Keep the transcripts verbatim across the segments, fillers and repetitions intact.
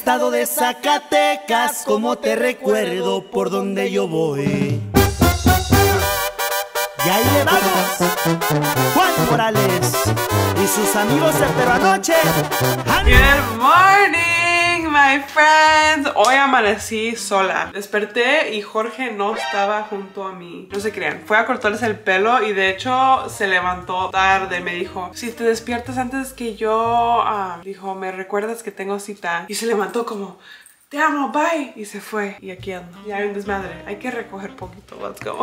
estado de Zacatecas, como te recuerdo por donde yo voy. Y ahí le vamos, Juan Morales y sus amigos de Pero Anoche. Good morning, my friends. Hoy amanecí sola. Desperté y Jorge no estaba junto a mí. No se crean, fue a cortarles el pelo y de hecho se levantó tarde. Me dijo, si te despiertas antes que yo, ah, dijo, me recuerdas que tengo cita. Y se levantó como... te amo, bye. Y se fue. Y aquí ando. Ya hay un desmadre. Hay que recoger poquito. Let's go.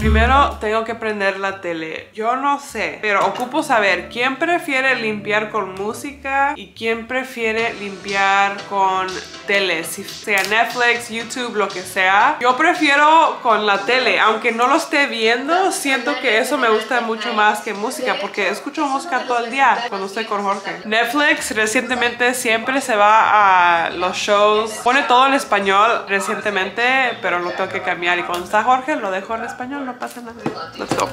Primero tengo que prender la tele. Yo no sé, pero ocupo saber quién prefiere limpiar con música y quién prefiere limpiar con tele, si sea Netflix, YouTube, lo que sea. Yo prefiero con la tele, aunque no lo esté viendo. Siento que eso me gusta mucho más que música, porque escucho música todo el día cuando estoy con Jorge. Netflix recientemente siempre se va a los shows, pone todo en español recientemente, pero lo tengo que cambiar, y cuando está Jorge lo dejo en español. No pasa nada. Let's go.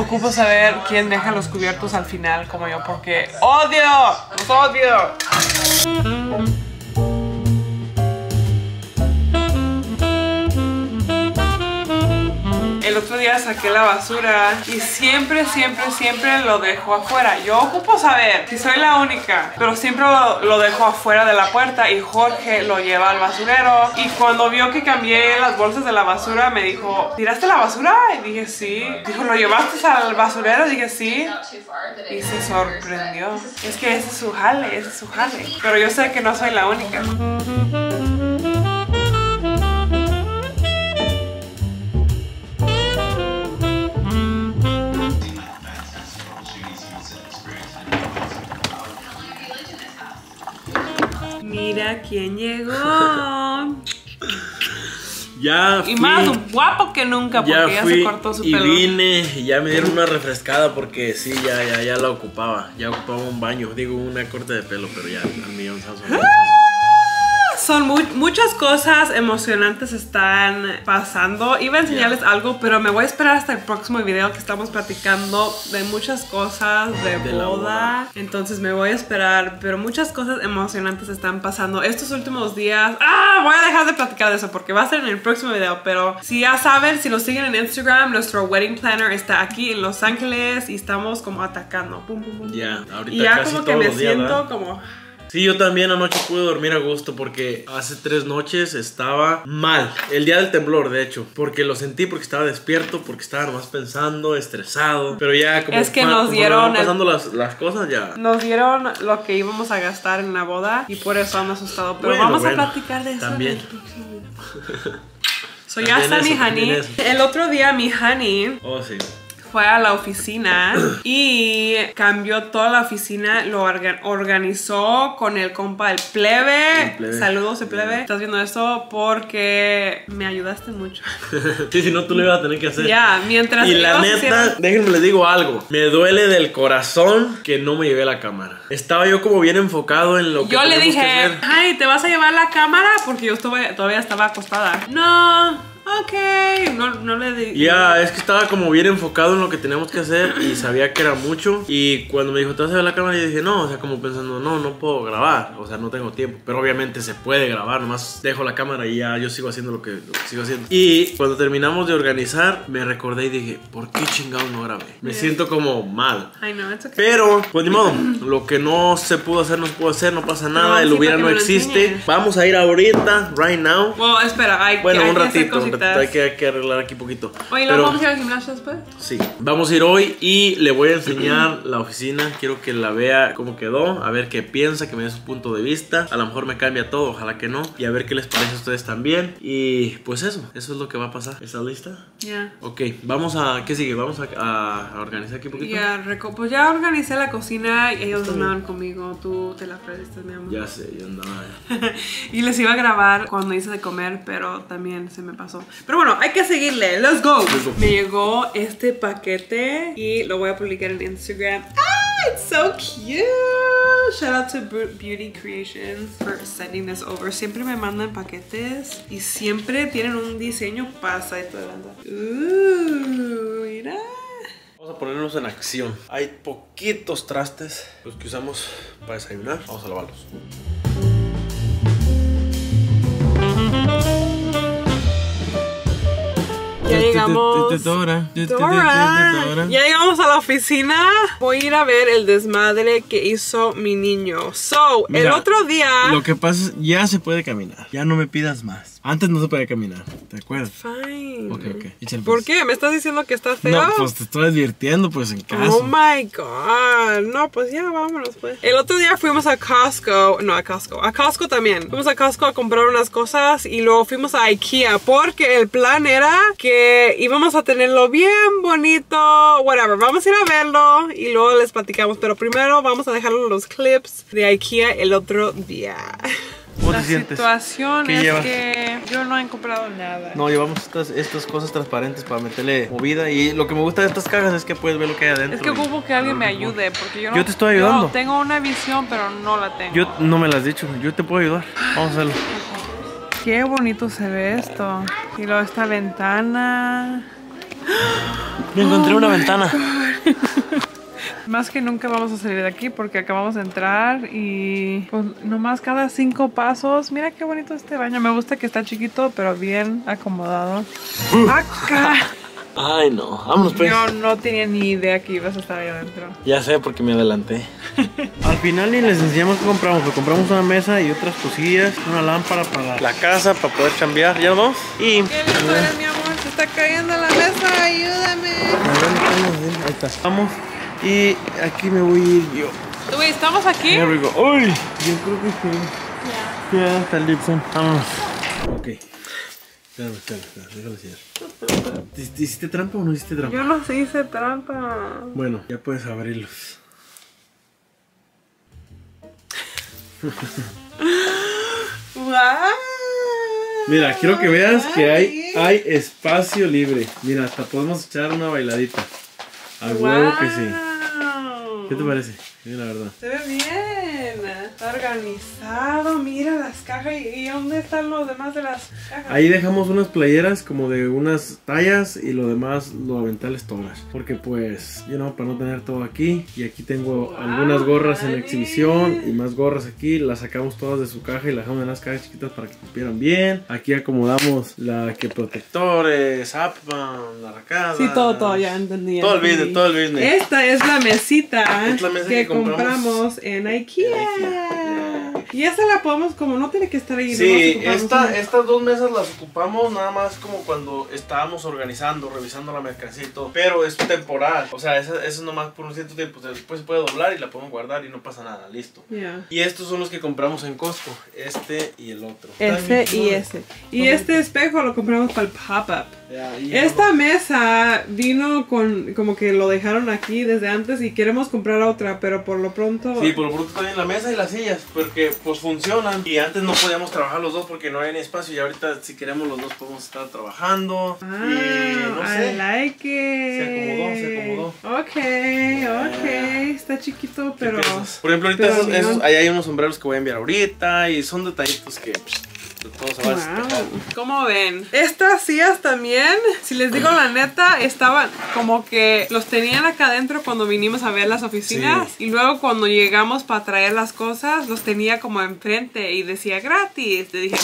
Ocupo saber quién deja los cubiertos al final, como yo, porque odio, los odio. El otro día saqué la basura y siempre, siempre, siempre lo dejo afuera. Yo ocupo saber si soy la única, pero siempre lo, lo dejo afuera de la puerta, y Jorge lo lleva al basurero. Y cuando vio que cambié las bolsas de la basura, me dijo, ¿tiraste la basura? Y dije, sí. Dijo, ¿lo llevaste al basurero? Dije, sí. Y se sorprendió. Es que ese es su jale, ese es su jale. Pero yo sé que no soy la única. Mira quién llegó. Ya fui, y más guapo que nunca, porque ya, ya se cortó su y pelo. Y vine y ya me dieron una refrescada, porque sí, ya, ya, ya la ocupaba. Ya ocupaba un baño, digo, una corte de pelo, pero ya al millón sazón. Son muy, muchas cosas emocionantes están pasando. Iba a enseñarles yeah. algo, pero me voy a esperar hasta el próximo video, que estamos platicando de muchas cosas de, de boda. boda. Entonces me voy a esperar, pero muchas cosas emocionantes están pasando estos últimos días. ¡Ah! Voy a dejar de platicar de eso porque va a ser en el próximo video, pero si ya saben, si nos siguen en Instagram, nuestro wedding planner está aquí en Los Ángeles y estamos como atacando. Pum, pum, pum. Yeah. Ahorita y ya casi como que me días, siento ¿eh? como... Sí, yo también anoche pude dormir a gusto porque hace tres noches estaba mal. El día del temblor, de hecho. Porque lo sentí, porque estaba despierto, porque estaba nomás pensando, estresado. Pero ya como... Es que nos como dieron... pasando el... las, las cosas ya... Nos dieron lo que íbamos a gastar en la boda y por eso ando asustado. Pero bueno, vamos bueno, a platicar de eso también. En el próximo video. So, ya está eso, mi honey. El otro día mi honey... Oh, sí. Fue a la oficina y cambió toda la oficina, lo orga organizó con el compa, el plebe. El plebe. Saludos, el plebe. Estás viendo eso porque me ayudaste mucho. Sí, si no, tú lo ibas a tener que hacer. Ya, mientras... Y la neta, hicieron... déjenme les digo algo. Me duele del corazón que no me llevé la cámara. Estaba yo como bien enfocado en lo que... Yo le dije, ay, ¿te vas a llevar la cámara? Porque yo estuve, todavía estaba acostada. No... Ok, no, no le di. Ya, yeah, es que estaba como bien enfocado en lo que teníamos que hacer y sabía que era mucho. Y cuando me dijo, ¿te vas a ver la cámara? Yo dije, no, o sea, como pensando, no, no puedo grabar. O sea, no tengo tiempo. Pero obviamente se puede grabar, nomás dejo la cámara y ya yo sigo haciendo lo que, lo que sigo haciendo. Y cuando terminamos de organizar, me recordé y dije, ¿por qué chingado no grabé? Me yeah. siento como mal. I know, it's okay. Pero, pues ni modo, lo que no se pudo hacer, no se pudo hacer, no pasa nada. No, el sí, hubiera no existe. Enseñe. Vamos a ir ahorita, right now. Well, espera, hay, bueno, hay un ratito. Hay que, hay que arreglar aquí poquito. Oye, ¿no vamos a ir al gimnasio después? Sí, vamos a ir hoy y le voy a enseñar la oficina. Quiero que la vea cómo quedó, a ver qué piensa, que me dé su punto de vista. A lo mejor me cambia todo, ojalá que no. Y a ver qué les parece a ustedes también. Y pues eso, eso es lo que va a pasar. ¿Estás lista? Ya. Yeah. Ok, vamos a, ¿qué sigue? Vamos a, a, a organizar aquí poquito. Ya, yeah, pues ya organicé la cocina y ellos andaban conmigo. Tú te la perdiste, mi amor. Ya sé, yo andaba ya. Y les iba a grabar cuando hice de comer, pero también se me pasó. Pero bueno, hay que seguirle. Let's go. Me llegó este paquete y lo voy a publicar en Instagram. ¡Ah! It's so cute. Shout out to Beauty Creations for sending this over. Siempre me mandan paquetes y siempre tienen un diseño pasa y todo. Uh, mira. Vamos a ponernos en acción. Hay poquitos trastes, los que usamos para desayunar. Vamos a lavarlos. Ya llegamos. Dora. Dora. Ya llegamos a la oficina. Voy a ir a ver el desmadre que hizo mi niño. So, mira, el otro día. Lo que pasa es ya se puede caminar. Ya no me pidas más. Antes no se podía caminar. ¿Te acuerdas? Fine. Ok, ok. Échale, pues. ¿Por qué? ¿Me estás diciendo que está feo? No, pues te estoy advirtiendo, pues en caso. Oh my god. No, pues ya vámonos, pues. El otro día fuimos a Costco. No, a Costco. A Costco también. Fuimos a Costco a comprar unas cosas y luego fuimos a IKEA porque el plan era que y vamos a tenerlo bien bonito, whatever, vamos a ir a verlo y luego les platicamos, pero primero vamos a dejar los clips de IKEA el otro día. ¿Cómo la te sientes? La situación es llevas? Que yo no he comprado nada. No, llevamos estas, estas cosas transparentes para meterle movida. Y lo que me gusta de estas cajas es que puedes ver lo que hay adentro. Es que ocupo que alguien me ayude porque yo no... Yo te estoy ayudando. Yo tengo una visión, pero no la tengo. Yo no me la has dicho, yo te puedo ayudar. Vamos a hacerlo. Qué bonito se ve esto. Y luego esta ventana. Me encontré oh una ventana. Más que nunca vamos a salir de aquí porque acabamos de entrar y pues nomás cada cinco pasos. Mira qué bonito este baño. Me gusta que está chiquito pero bien acomodado. Uh. Acá. Ay no, vámonos pues. Yo no tenía ni idea que ibas a estar ahí adentro. Ya sé porque me adelanté. Al final ni les enseñamos qué compramos, pero compramos una mesa y otras cosillas, una lámpara para la casa, para poder chambear, ya vamos. Y... ¿Qué listo eres, mi amor? Se está cayendo la mesa, ayúdame. Ahí está. Vamos y aquí me voy a ir yo. Uy, ¿estamos aquí? There we go. Uy, yo creo que sí. Ya. Yeah. Ya, yeah, está el Gibson. Vámonos. Ok. Déjame, déjame, déjame. ¿Te hiciste trampa o no hiciste trampa? Yo no hice trampa. Bueno, ya puedes abrirlos. Wow. Mira, quiero que veas que hay, hay espacio libre. Mira, hasta podemos echar una bailadita. Al wow. Huevo que sí. ¿Qué te parece? Mira, la verdad. Se ve bien. Está organizado. Mira las cajas. ¿Y dónde están los demás de las cajas? Ahí dejamos unas playeras como de unas tallas y lo demás lo aventales todas. Porque pues, you know, para no tener todo aquí. Y aquí tengo wow, algunas gorras en exhibición y más gorras aquí. Las sacamos todas de su caja y las dejamos en las cajas chiquitas para que cupieran bien. Aquí acomodamos la que protectores, Upman, la racada. Sí, todo, todo, ya entendí. Todo el business, todo el business. Esta es la mesita. Es la mesa que, que compramos, compramos en IKEA. En IKEA. Yeah. Y esta la podemos, como no tiene que estar ahí. Sí, esta, estas dos mesas las ocupamos nada más como cuando estábamos organizando, revisando la mercancía y todo. Pero es temporal, o sea, eso es nomás por un cierto tiempo. Después se puede doblar y la podemos guardar y no pasa nada, listo. Yeah. Y estos son los que compramos en Costco, este y el otro. Este y cool. Ese. Y no, este no. Espejo lo compramos para el pop-up. Yeah, yeah. Esta mesa vino con, como que lo dejaron aquí desde antes y queremos comprar otra, pero por lo pronto... Sí, por lo pronto también la mesa y las sillas, porque pues funcionan. Y antes no podíamos trabajar los dos porque no había ni espacio y ahorita si queremos los dos podemos estar trabajando. Ah, y no sé. I like it. Se acomodó, se acomodó. Ok, yeah, ok, yeah. Está chiquito, pero... Por ejemplo, ahorita esos, esos, ahí hay unos sombreros que voy a enviar ahorita y son detallitos que... Wow. ¿Cómo ven? Estas sillas también, si les digo la neta, estaban como que los tenían acá adentro cuando vinimos a ver las oficinas. Sí. Y luego cuando llegamos para traer las cosas, los tenía como enfrente y decía gratis. Le dije,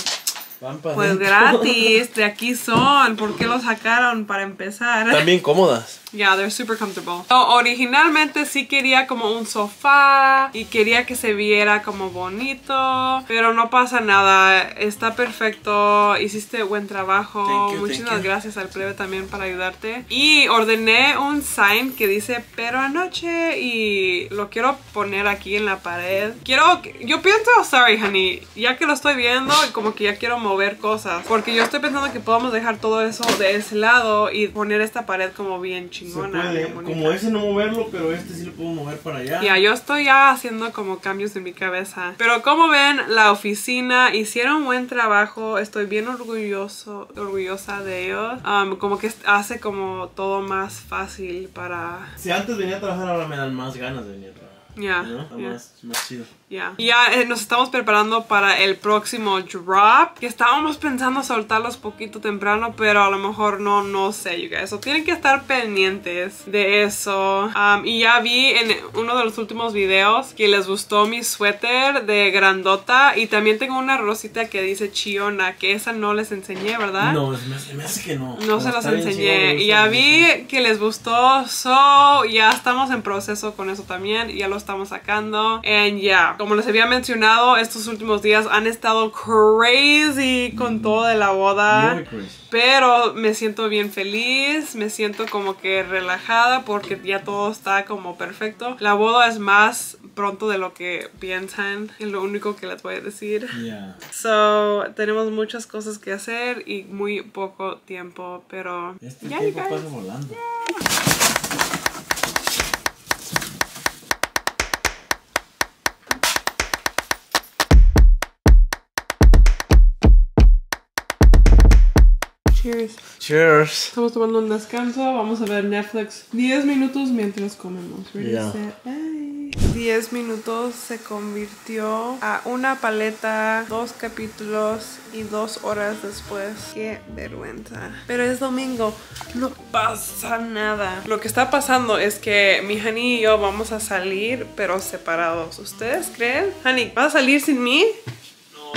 pues gratis, de aquí son. ¿Por qué los sacaron para empezar? Están bien cómodas. Yeah, they're super comfortable. So, originalmente sí quería como un sofá y quería que se viera como bonito, pero no pasa nada, está perfecto, hiciste buen trabajo. Thank you, muchísimas gracias al plebe también para ayudarte. Y ordené un sign que dice Pero Anoche y lo quiero poner aquí en la pared. Quiero, yo pienso, sorry honey, ya que lo estoy viendo como que ya quiero mover cosas, porque yo estoy pensando que podamos dejar todo eso de ese lado y poner esta pared como bien chingada. Puede, como ese no moverlo, pero este sí lo puedo mover para allá. Ya, yeah, yo estoy ya haciendo como cambios en mi cabeza. Pero como ven, la oficina hicieron buen trabajo. Estoy bien orgulloso, orgullosa de ellos. Um, como que hace como todo más fácil para... Si antes venía a trabajar, ahora me dan más ganas de venir a trabajar. Yeah, ¿no? Yeah. Más, más chido. Yeah. Ya eh, nos estamos preparando para el próximo drop, que estábamos pensando soltarlos poquito temprano, pero a lo mejor no, no sé, you guys. So, tienen que estar pendientes de eso. Um, y ya vi en uno de los últimos videos que les gustó mi suéter de grandota, y también tengo una rosita que dice Chiona, que esa no les enseñé, ¿verdad? No, me hace que no. No se las enseñé. Y ya vi que les gustó, so ya estamos en proceso con eso también, ya lo estamos sacando. And yeah, como les había mencionado, estos últimos días han estado crazy con todo de la boda, pero me siento bien feliz, me siento como que relajada porque ya todo está como perfecto. La boda es más pronto de lo que piensan, es lo único que les voy a decir. Yeah. So, tenemos muchas cosas que hacer y muy poco tiempo, pero este yeah, tiempo pasa volando. Yeah. Cheers. Cheers. Estamos tomando un descanso. Vamos a ver Netflix diez minutos mientras comemos. Ready, yeah. Set, bye. diez minutos se convirtió a una paleta, dos capítulos y dos horas después. Qué vergüenza. Pero es domingo. No pasa nada. Lo que está pasando es que mi honey y yo vamos a salir, pero separados. ¿Ustedes creen? Honey, ¿vas a salir sin mí? No.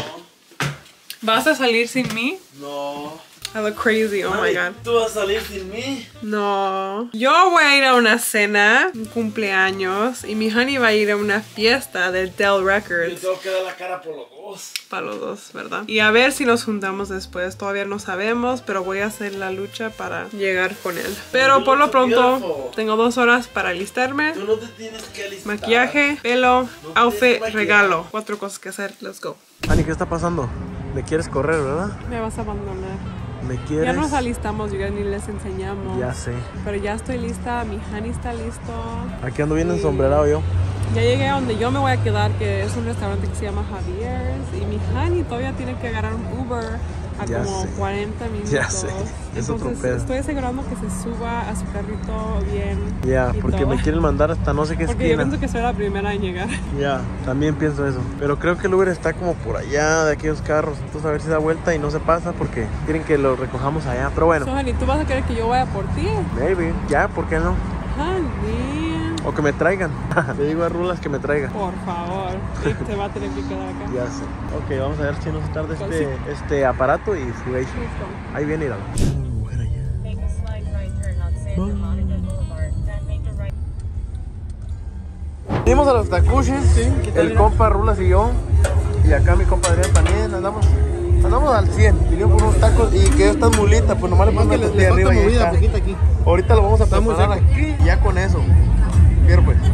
¿Vas a salir sin mí? No. I look crazy, oh my god. ¿Tú vas a salir sin mí? No. Yo voy a ir a una cena, un cumpleaños, y mi honey va a ir a una fiesta de Del Records. Yo tengo que dar la cara por los dos. Para los dos, ¿verdad? Y a ver si nos juntamos después. Todavía no sabemos, pero voy a hacer la lucha para llegar con él. Pero por lo pronto, tengo dos horas para alistarme. Tú no te tienes que alistar. Maquillaje, pelo, no outfit, regalo. Cuatro cosas que hacer, let's go. Ani, ¿qué está pasando? Me quieres correr, ¿verdad? Me vas a abandonar. ¿Me quieres? Ya nos alistamos, yo ni les enseñamos. Ya sé. Pero ya estoy lista, mi honey está listo. Aquí ando bien ensombrerado yo. Ya llegué a donde yo me voy a quedar, que es un restaurante que se llama Javier's. Y mi honey todavía tiene que agarrar un Uber a ya como sé. cuarenta minutos. Ya sé, es otro pedo. Estoy asegurando que se suba a su carrito bien. Ya, yeah, porque me quieren mandar hasta no sé qué porque esquina. Porque yo pienso que soy la primera en llegar. Ya, yeah, también pienso eso. Pero creo que el Uber está como por allá de aquellos carros. Entonces a ver si da vuelta y no se pasa porque quieren que lo recojamos allá. Pero bueno. So, honey, ¿tú vas a querer que yo vaya por ti? Maybe, ya, yeah, ¿por qué no? Honey. O que me traigan. Le digo a Rulas que me traigan. Por favor. Se va a tener que quedar acá. Ya sé. Ok, vamos a ver si nos tarda este, sí. este aparato y su ahí viene ir a mujer allá. Venimos a los takushis. Sí. El compa Rulas y yo. Y acá mi compadre también. Andamos. Andamos al cien, vinimos por unos tacos y quedó esta mulita, pues nomás le ponemos de le arriba y movida, poquito aquí. Ahorita lo vamos a preparar aquí y ya con eso. Pero pues. Oh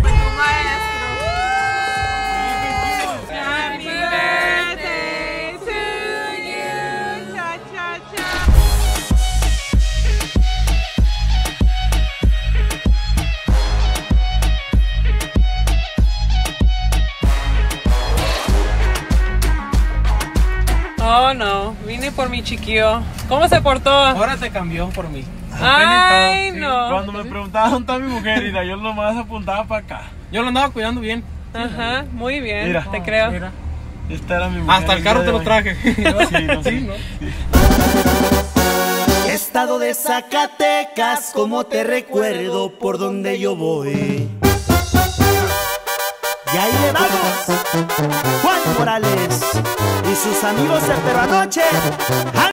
no, vine por mi chiquillo. ¿Cómo se portó? Ahora se cambió por mí. Ay, sí. No. Cuando me preguntaba dónde está mi mujer, mira, yo nomás apuntaba para acá. Yo lo andaba cuidando bien. Ajá, muy bien, mira, te oh, creo. Mira. Esta era mi mujer. Hasta el carro te lo traje. Sí, no, sí, ¿no? Sí. Estado de Zacatecas, como te recuerdo por donde yo voy. Y ahí le vamos, Juan Morales y sus amigos de Pero Anoche.